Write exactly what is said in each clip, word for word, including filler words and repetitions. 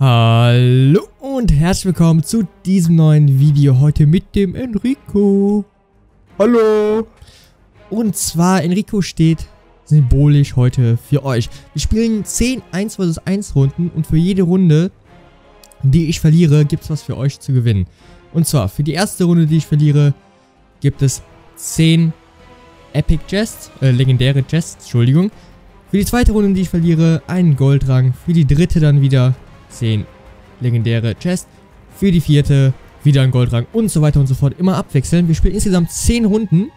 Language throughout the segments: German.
Hallo und herzlich willkommen zu diesem neuen Video heute mit dem Enrico. Hallo. Und zwar Enrico steht symbolisch heute für euch. Wir spielen zehn eins gegen eins Runden und für jede Runde, die ich verliere, gibt es was für euch zu gewinnen. Und zwar für die erste Runde, die ich verliere, gibt es zehn Epic Chests, äh, legendäre Chests, Entschuldigung. Für die zweite Runde, die ich verliere, einen Goldrang. Für die dritte dann wieder zehn legendäre Chests. Für die vierte wieder ein Goldrang und so weiter und so fort. Immer abwechseln. Wir spielen insgesamt zehn Runden.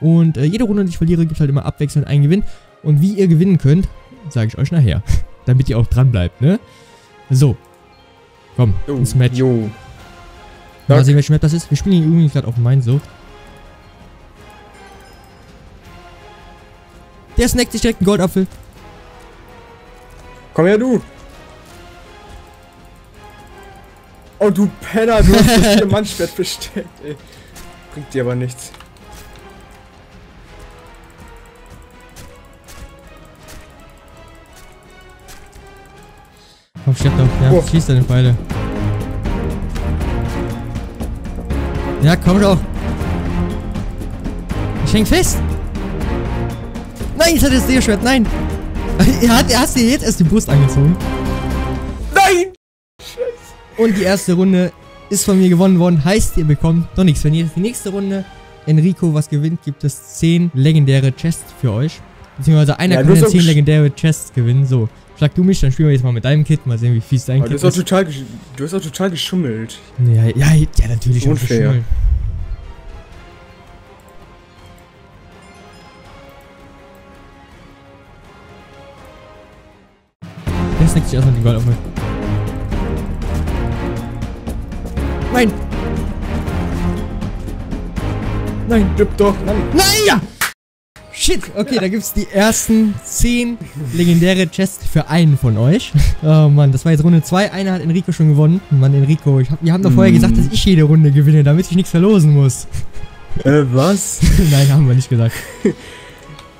Und äh, jede Runde, die ich verliere, gibt halt immer abwechselnd einen Gewinn. Und wie ihr gewinnen könnt, sage ich euch nachher. Damit ihr auch dran bleibt, ne? So. Komm, jo, ins Match. Jo. Mal sehen, welches Map das ist. Wir spielen hier übrigens gerade auf Minesucht. Der snackt sich direkt einen Goldapfel. Komm her, du. Oh, du Penner, du hast das Diamantschwert bestellt, ey. Bringt dir aber nichts. Komm, stirb doch. Ja, oh. Schieß deine Pfeile. Ja, komm doch. Ich häng fest. Nein, jetzt hat er das Seerschwert. Nein. Er hat, er hat dir jetzt erst die Brust angezogen. Nein. Und die erste Runde ist von mir gewonnen worden. Heißt, ihr bekommt noch nichts. Wenn ihr jetzt die nächste Runde Enrico was gewinnt, gibt es zehn legendäre Chests für euch. Beziehungsweise einer ja, kann ja zehn legendäre Chests gewinnen. So. Schlag du mich, dann spielen wir jetzt mal mit deinem Kit. Mal sehen, wie fies dein Kit ist. Total, du hast auch total geschummelt. Ja, ja, ja natürlich. Unfair. Der snackt sich erstmal den Gold auf mich. Nein! Nein! Gib doch! Nein! Nein! Ja! Shit! Okay, ja. Da gibt's die ersten zehn legendäre Chests für einen von euch. Oh Mann, das war jetzt Runde zwei. Einer hat Enrico schon gewonnen. Mann, Enrico, ich hab, wir haben doch vorher mm. gesagt, dass ich jede Runde gewinne, damit ich nichts verlosen muss. Äh, was? Nein, haben wir nicht gesagt.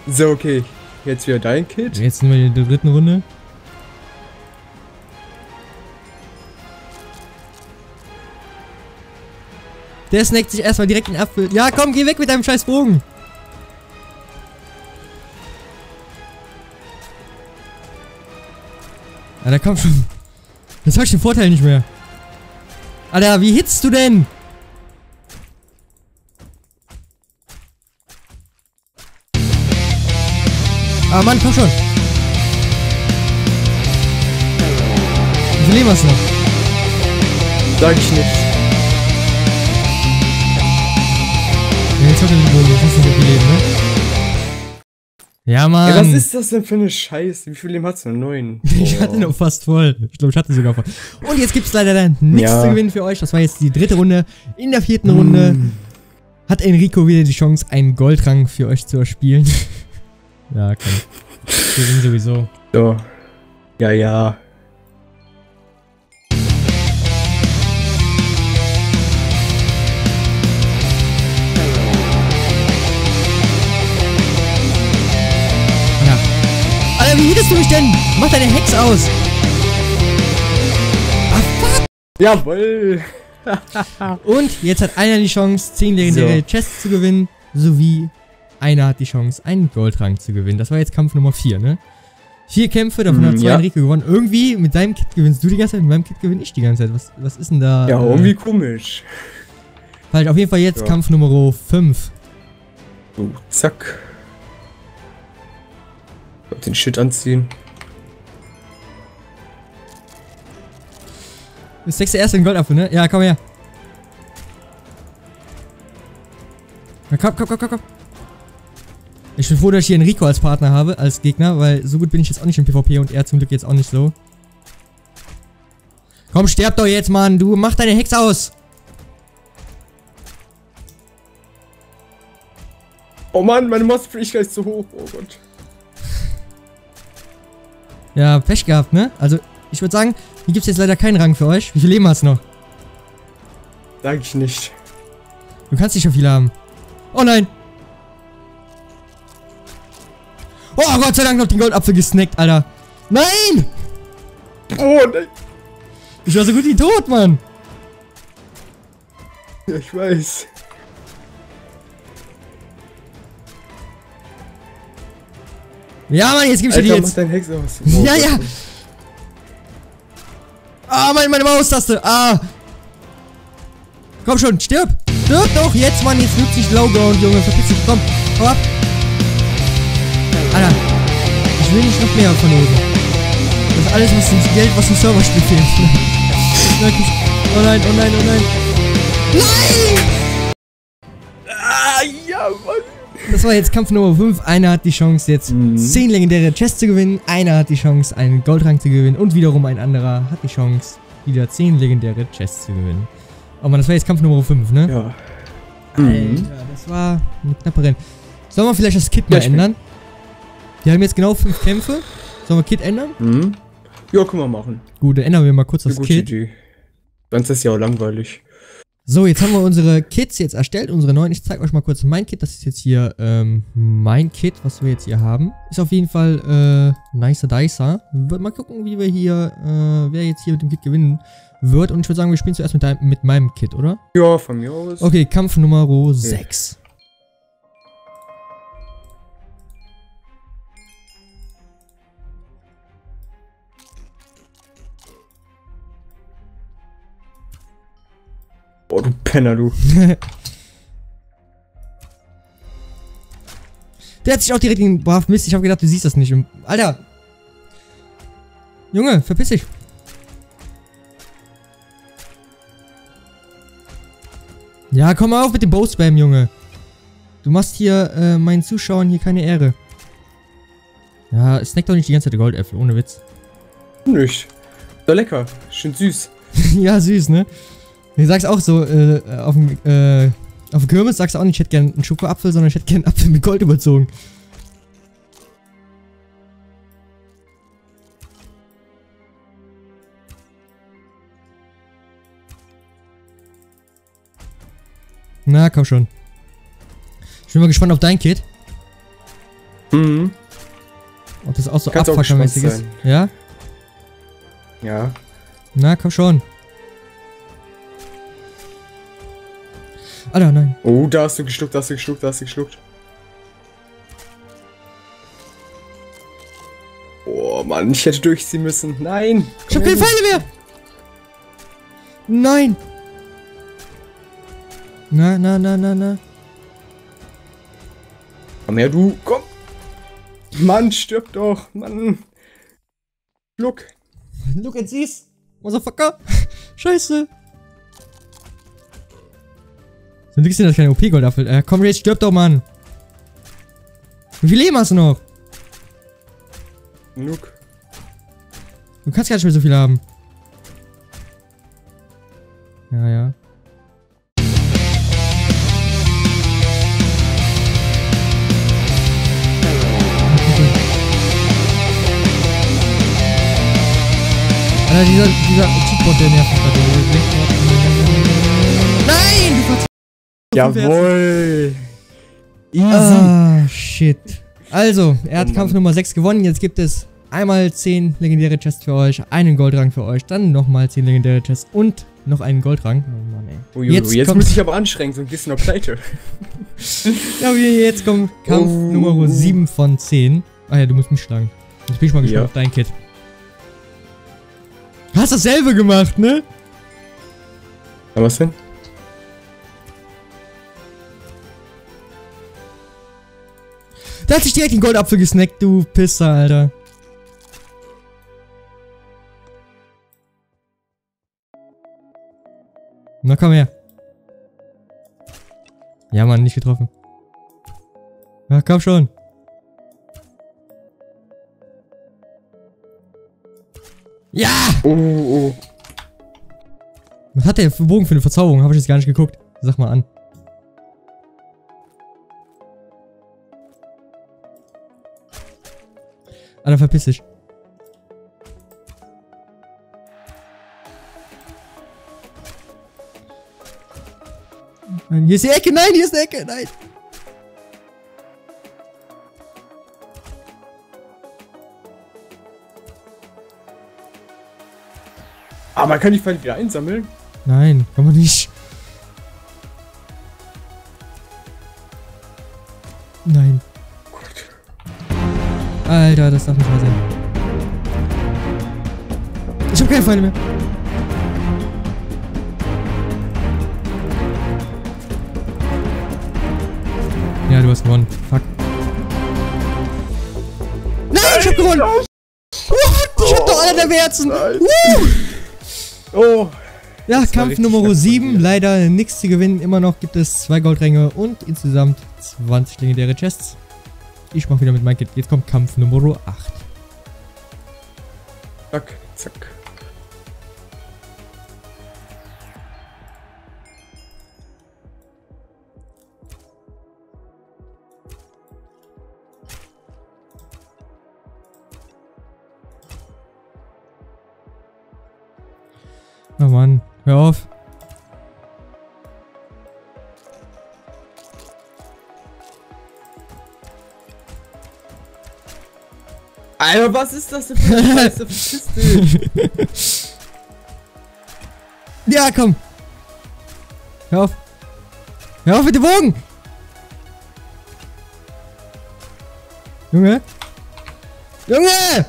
So, okay. Jetzt wieder dein Kit. Jetzt sind wir in der dritten Runde. Der snackt sich erstmal direkt den Apfel. Ja, komm, geh weg mit deinem scheiß Bogen. Alter, komm schon. Jetzt hab ich den Vorteil nicht mehr. Alter, wie hitzt du denn? Ah, Mann, komm schon. Wie leben wir's noch? Sag ich nicht. Jetzt hat er den Bogen, jetzt hast du so viel Leben, ne? Ja, Mann. Ja, was ist das denn für eine Scheiße? Wie viel Leben hat's denn? neun. Ich hatte noch fast voll. Ich glaube, ich hatte sogar voll. Und jetzt gibt's leider dann nichts ja. zu gewinnen für euch. Das war jetzt die dritte Runde. In der vierten Runde mm. hat Enrico wieder die Chance, einen Goldrang für euch zu erspielen. Ja, komm. Wir sind sowieso. So. Ja, ja. Wie hittest du mich denn? Mach deine Hex aus! Ah, fuck! Jawoll! Und jetzt hat einer die Chance, zehn legendäre so. Chests zu gewinnen, sowie einer hat die Chance, einen Goldrang zu gewinnen. Das war jetzt Kampf Nummer vier, ne? Vier Kämpfe, davon mm, hat zwei ja. Enrico gewonnen. Irgendwie mit deinem Kit gewinnst du die ganze Zeit, mit meinem Kit gewinne ich die ganze Zeit. Was, was ist denn da? Ja, irgendwie äh, komisch. Falsch, auf jeden Fall jetzt so. Kampf Nummer fünf. So, zack. Den Shit anziehen. Du steckst ja erst den Goldapfel, ne? Ja, komm her. Ja, komm, komm, komm, komm, komm. Ich bin froh, dass ich hier Enrico als Partner habe, als Gegner, weil so gut bin ich jetzt auch nicht im PvP und er zum Glück jetzt auch nicht so. Komm, sterb doch jetzt, Mann. Du, mach deine Hex aus. Oh Mann, meine Monsterfähigkeit ist zu hoch. Oh Gott. Ja, Pech gehabt, ne? Also, ich würde sagen, hier gibt es jetzt leider keinen Rang für euch. Wie viel Leben hast du noch? Sag ich nicht. Du kannst nicht so viel haben. Oh nein! Oh Gott sei Dank noch den Goldapfel gesnackt, Alter! Nein! Oh nein! Ich war so gut wie tot, Mann. Ja, ich weiß. Ja, Mann, jetzt gib ich dir die jetzt. Alter, mach deinen Hex aus. Oh, ja, ja. Ah, meine, meine Maustaste. Ah. Komm schon, stirb. Stirb doch jetzt, Mann. Jetzt nutzt sich Lowground, Junge. Verpiss dich. Komm, komm ab. Alter. Ich will nicht noch mehr von dir. Das ist alles, was ins Geld, was im Serverspiel fehlt. Oh nein, oh nein, oh nein. Nein! Ah, ja, Mann. Das war jetzt Kampf Nummer fünf. Einer hat die Chance, jetzt mhm. zehn legendäre Chests zu gewinnen. Einer hat die Chance, einen Goldrang zu gewinnen. Und wiederum ein anderer hat die Chance, wieder zehn legendäre Chests zu gewinnen. Oh Mann, das war jetzt Kampf Nummer fünf, ne? Ja. Alter, mhm. das war eine knappe Rennen. Sollen wir vielleicht das Kit ja, mal ändern? Wir haben jetzt genau fünf Kämpfe. Sollen wir Kit ändern? Mhm. Ja, können wir machen. Gut, dann ändern wir mal kurz das ja, Kit. Idee. Sonst ist das ja auch langweilig. So, jetzt haben wir unsere Kits jetzt erstellt, unsere neuen. Ich zeige euch mal kurz mein Kit. Das ist jetzt hier ähm, mein Kit, was wir jetzt hier haben. Ist auf jeden Fall äh, nicer dicer. Mal gucken, wie wir hier, äh, wer jetzt hier mit dem Kit gewinnen wird. Und ich würde sagen, wir spielen zuerst mit, dein, mit meinem Kit, oder? Ja, von mir aus. Okay, Kampf Nummer sechs. Okay. Boah, du Penner, du. Der hat sich auch direkt in den Brav Mist. Ich hab gedacht, du siehst das nicht. Alter. Junge, verpiss dich. Ja, komm mal auf mit dem Bow-Spam, Junge. Du machst hier äh, meinen Zuschauern hier keine Ehre. Ja, snack doch nicht die ganze Zeit Goldäpfel, ohne Witz. Nicht. Doch lecker. Schön süß. Ja, süß, ne? Ich sag's auch so, äh, auf dem, äh, auf dem Kirmes sagst du auch nicht, ich hätte gern einen Schokoapfel, sondern ich hätte gern einen Apfel mit Gold überzogen. Na, komm schon. Ich bin mal gespannt auf dein Kit. Mhm. Und das ist auch so abfuckermäßig ist. Ja? Ja. Na, komm schon. Alter, nein. Oh, da hast du geschluckt, da hast du geschluckt, da hast du geschluckt. Oh Mann, ich hätte durchziehen müssen. Nein! Ich hab keine Pfeile mehr! Nein! Na, na, na, na, na. Komm her, du! Komm! Mann, stirb doch! Mann! Look! Look and sees! Motherfucker! Scheiße! Dann kriegst du das keine O P-Goldapfel. Äh, komm, jetzt stirb doch, Mann. Wie viel Leben hast du noch? Genug. Du kannst gar nicht mehr so viel haben. Ja, ja. Alter, dieser, dieser Cheatbot, der nervt mich gerade. Nein, du kannst. Jawohl! Easy! Ah, shit. Also, er hat oh Kampf Nummer sechs gewonnen. Jetzt gibt es einmal zehn legendäre Chests für euch, einen Goldrang für euch, dann nochmal zehn legendäre Chests und noch einen Goldrang. Oh Mann, ey. Uiuiui, jetzt jetzt muss ich aber anstrengen, so ein bisschen auf Pleite. Ja, jetzt kommt Kampf oh. Nummer sieben von zehn. Ah ja, du musst mich schlagen. Jetzt bin ich mal gespannt ja. auf dein Kit. Du hast dasselbe gemacht, ne? Ja, was denn? Da hat sich direkt den Goldapfel gesnackt, du Pisser, Alter. Na komm her. Ja, Mann, nicht getroffen. Na komm schon. Ja! Oh, oh. Was hat der Bogen für eine Verzauberung? Habe ich jetzt gar nicht geguckt. Sag mal an. Alter, verpiss dich. Hier ist die Ecke, nein, hier ist die Ecke, nein. Aber man kann die Pfeile wieder einsammeln? Nein, kann man nicht. Nein. Gut. Alter, das darf nicht wahr sein. Ich hab keine Pfeile mehr. Ja, du hast gewonnen. Fuck. Nein, ich hab gewonnen! What? Ich hab doch alle deine Herzen! Oh! Ja, Kampf Nummer sieben. Leider nichts zu gewinnen. Immer noch gibt es zwei Goldringe und insgesamt zwanzig legendäre Chests. Ich mach wieder mit meinem Kit. Jetzt kommt Kampf Nummer acht. Zack, zack. Oh Mann, hör auf. Alter, was ist das denn für eine Scheiße? Verpiss dich. Ja, komm. Hör auf. Hör auf mit dem Bogen. Junge. Junge!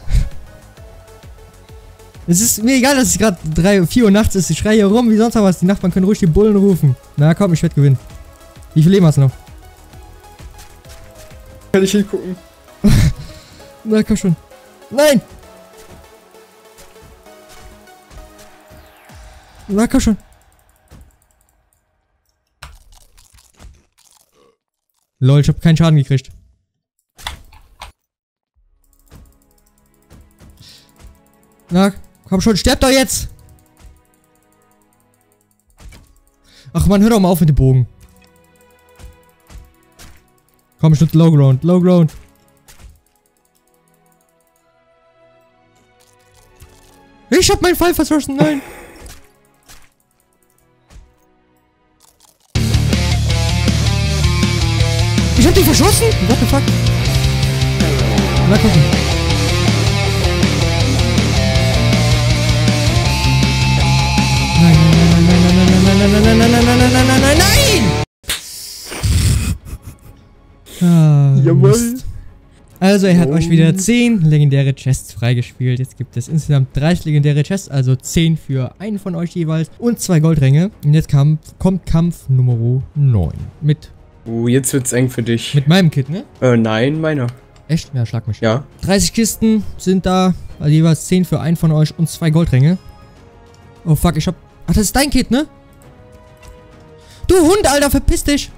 Es ist mir egal, dass es gerade drei, vier Uhr nachts ist. Ich schreie hier rum, wie sonst noch was. Die Nachbarn können ruhig die Bullen rufen. Na komm, ich werde gewinnen. Wie viel Leben hast du noch? Kann ich hingucken. Na komm schon. Nein! Na komm schon. Lol, ich hab keinen Schaden gekriegt. Na, komm schon, sterb doch jetzt! Ach man, hör doch mal auf mit dem Bogen. Komm, ich nutze Low Ground, Low Ground. Ich hab meinen Fall verschossen, nein! Ich hab den verschossen? What the fuck? Na komm schon. Nein, nein, nein, nein, nein, nein, nein, nein, nein, nein, nein, nein, nein, nein, nein! Ah, jawohl! Also er hat oh. euch wieder zehn legendäre Chests freigespielt. Jetzt gibt es insgesamt dreißig legendäre Chests, also zehn für einen von euch jeweils und zwei Goldringe. Und jetzt kam, kommt Kampf Nummer neun mit... Oh, jetzt wird's eng für dich. Mit meinem Kit, ne? Äh, nein, meiner. Echt? Ja, schlag mich. Ja. dreißig Kisten sind da, also jeweils zehn für einen von euch und zwei Goldringe. Oh fuck, ich hab... Ach, das ist dein Kit, ne? Du Hund, Alter, verpiss dich!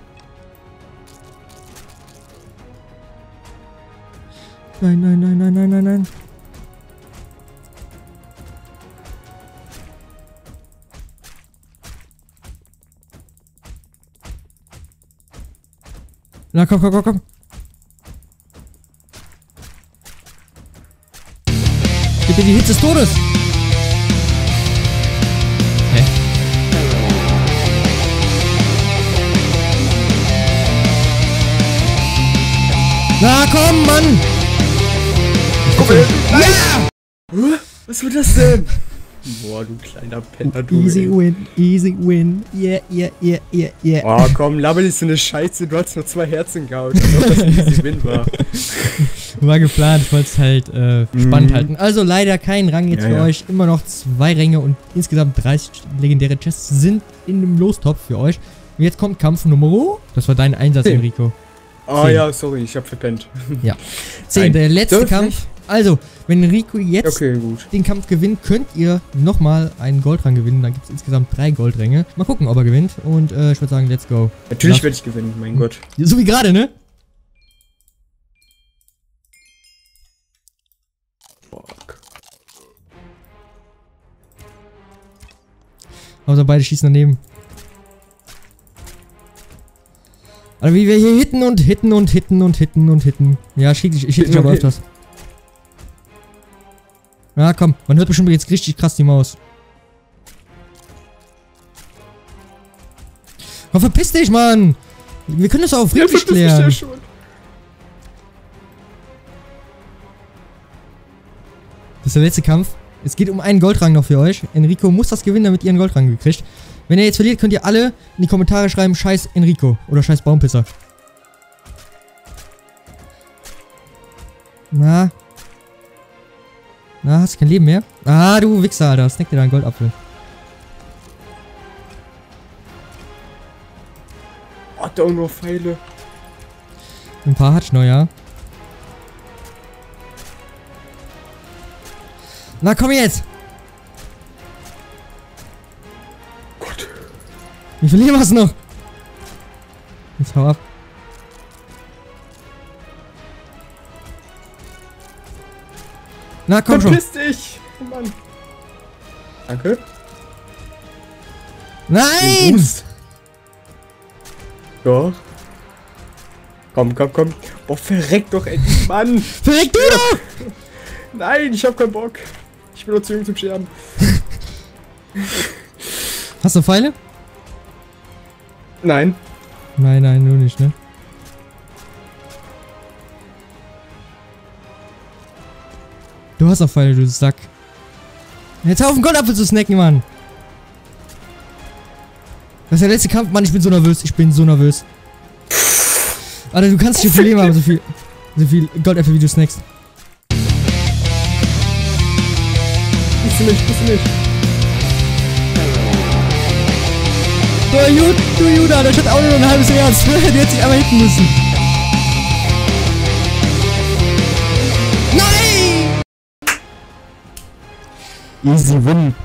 Nein, nein, nein, nein, nein, nein, nein. Na komm, komm, komm, komm. Gib mir die Hitze des Todes. Hä? Na komm, Mann. Ja! Was wird das denn? Boah, du kleiner Penner, du. Easy win, easy win. Yeah, yeah, yeah, yeah, yeah. Boah, komm, laber nicht so eine Scheiße. Du hast nur zwei Herzen gehauen. Ich glaube, dass ein easy win war. War geplant, ich wollte es halt äh, spannend mm. halten. Also leider kein Rang jetzt ja, für ja. euch. Immer noch zwei Ränge und insgesamt dreißig legendäre Chests sind in dem Lostopf für euch. Und jetzt kommt Kampf Nummer. Das war dein Einsatz, zehn. Enrico. Ah oh, ja, sorry, ich hab verpennt. Ja. zehn, der letzte Dürf Kampf. Nicht? Also, wenn Enrico jetzt okay, den Kampf gewinnt, könnt ihr nochmal einen Goldrang gewinnen. Dann gibt es insgesamt drei Goldränge. Mal gucken, ob er gewinnt. Und äh, ich würde sagen, let's go. Natürlich werde ich gewinnen, mein Gott. So wie gerade, ne? Fuck. Also beide schießen daneben. Also wie wir hier hitten und hitten und hitten und hitten und hitten. Ja, ich hit dich aber öfters. Na ja, komm, man hört bestimmt jetzt richtig krass die Maus. Oh, verpiss dich, Mann! Wir können das auch auf richtig klären. Ja das ist der letzte Kampf. Es geht um einen Goldrang noch für euch. Enrico muss das gewinnen, damit ihr einen Goldrang gekriegt. Wenn ihr jetzt verliert, könnt ihr alle in die Kommentare schreiben, scheiß Enrico oder scheiß Baumpisser. Na? Na, hast du kein Leben mehr? Ah, du Wichser, Alter. Snack dir da einen Goldapfel. Oh, da auch noch Pfeile. Ein paar hat's noch, ja. Na, komm jetzt! Gott. Wie viel Leben hast du noch? Jetzt hau ab. Na, komm schon. Verpiss dich! Oh Mann. Danke. Nein! Doch. Komm, komm, komm. Boah, verreck doch endlich, Mann. Verreck du doch! Nein, ich hab keinen Bock. Ich bin nur zu jung zum Sterben. Hast du Pfeile? Nein. Nein, nein, nur nicht, ne? Du hast auch Pfeile, du Sack. Jetzt hör auf, einen Goldapfel zu snacken, Mann. Das ist der letzte Kampf, Mann. Ich bin so nervös. Ich bin so nervös. Alter, du kannst nicht viel Leben haben, so viel, so viel Goldäpfel, wie du snackst. Bist du nicht, bist du nicht. Der Jude, du Judah, der steht auch nur ein halbes Jahr. Die hätte sich einmal hinten müssen. Nein! Easy win.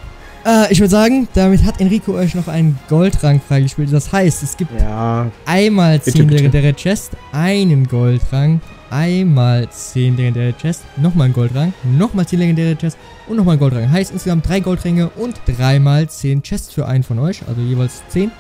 Äh, ich würde sagen, damit hat Enrico euch noch einen Goldrang freigespielt. Das heißt, es gibt ja, einmal bitte, zehn legendäre Chests, einen Goldrang, einmal zehn legendäre Chests, nochmal einen Goldrang, nochmal zehn legendäre Chests und nochmal einen Goldrang. Heißt insgesamt drei Goldränge und dreimal zehn Chests für einen von euch, also jeweils zehn.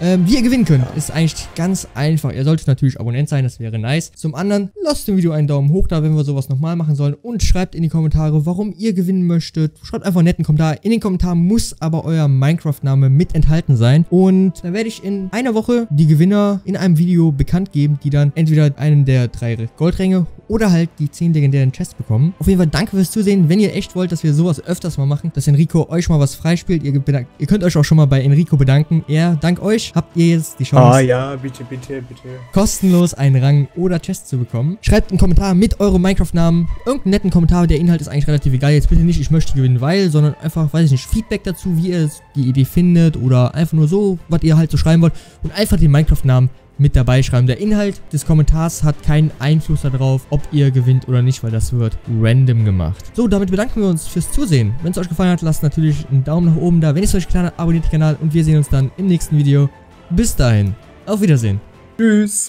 Ähm, wie ihr gewinnen könnt, ja, ist eigentlich ganz einfach. Ihr solltet natürlich Abonnent sein, das wäre nice. Zum anderen, lasst dem Video einen Daumen hoch da, wenn wir sowas nochmal machen sollen. Und schreibt in die Kommentare, warum ihr gewinnen möchtet. Schreibt einfach einen netten Kommentar. In den Kommentaren muss aber euer Minecraft-Name mit enthalten sein. Und dann werde ich in einer Woche die Gewinner in einem Video bekannt geben, die dann entweder einen der drei Goldränge oder halt die zehn legendären Chests bekommen. Auf jeden Fall danke fürs Zusehen. Wenn ihr echt wollt, dass wir sowas öfters mal machen, dass Enrico euch mal was freispielt. Ihr, ihr könnt euch auch schon mal bei Enrico bedanken. Er dank euch. Habt ihr jetzt die Chance, ah, ja, bitte, bitte, bitte, kostenlos einen Rang oder Chest zu bekommen. Schreibt einen Kommentar mit eurem Minecraft-Namen. Irgendeinen netten Kommentar, der Inhalt ist eigentlich relativ egal. Jetzt bitte nicht, ich möchte gewinnen, weil, sondern einfach, weiß ich nicht, Feedback dazu, wie ihr die Idee findet oder einfach nur so, was ihr halt so schreiben wollt. Und einfach den Minecraft-Namen mit dabei schreiben. Der Inhalt des Kommentars hat keinen Einfluss darauf, ob ihr gewinnt oder nicht, weil das wird random gemacht. So, damit bedanken wir uns fürs Zusehen. Wenn es euch gefallen hat, lasst natürlich einen Daumen nach oben da. Wenn es euch gefallen hat, abonniert den Kanal und wir sehen uns dann im nächsten Video. Bis dahin, auf Wiedersehen. Tschüss.